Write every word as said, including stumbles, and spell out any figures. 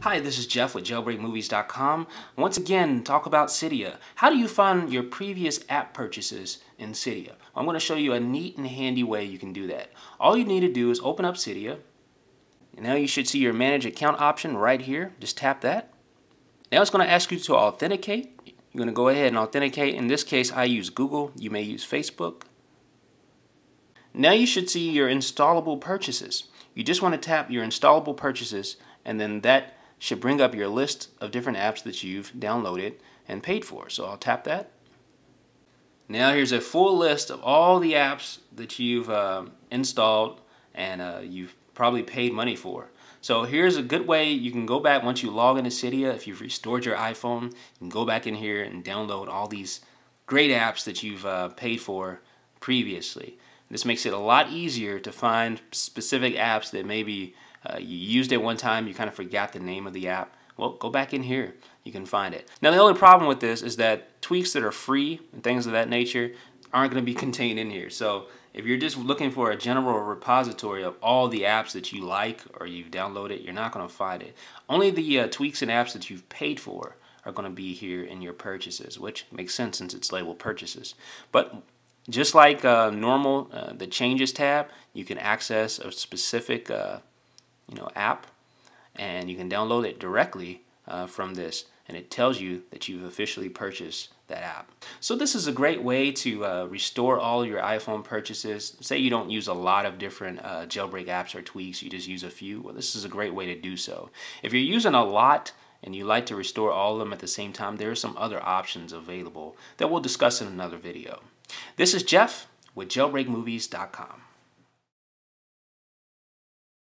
Hi, this is Jeff with jailbreak movies dot com. Once again, talk about Cydia. How do you find your previous app purchases in Cydia? I'm going to show you a neat and handy way you can do that. All you need to do is open up Cydia. Now you should see your Manage Account option right here. Just tap that. Now it's going to ask you to authenticate. You're going to go ahead and authenticate. In this case, I use Google. You may use Facebook. Now you should see your installable purchases. You just want to tap your installable purchases, and then that should bring up your list of different apps that you've downloaded and paid for. So I'll tap that. Now here's a full list of all the apps that you've uh, installed and uh, you've probably paid money for. So here's a good way you can go back once you log into Cydia. If you've restored your iPhone, you can go back in here and download all these great apps that you've uh, paid for previously. This makes it a lot easier to find specific apps that maybe Uh, you used it one time, you kind of forgot the name of the app. Well, go back in here. You can find it. Now, the only problem with this is that tweaks that are free and things of that nature aren't going to be contained in here. So if you're just looking for a general repository of all the apps that you like or you've downloaded, you're not going to find it. Only the uh, tweaks and apps that you've paid for are going to be here in your purchases, which makes sense since it's labeled purchases. But just like uh, normal, uh, the Changes tab, you can access a specific uh, you know, app, and you can download it directly uh, from this, and it tells you that you've officially purchased that app. So this is a great way to uh, restore all your iPhone purchases. Say you don't use a lot of different uh, jailbreak apps or tweaks, you just use a few. Well, this is a great way to do so. If you're using a lot and you like to restore all of them at the same time, there are some other options available that we'll discuss in another video. This is Jeff with jailbreak movies dot com.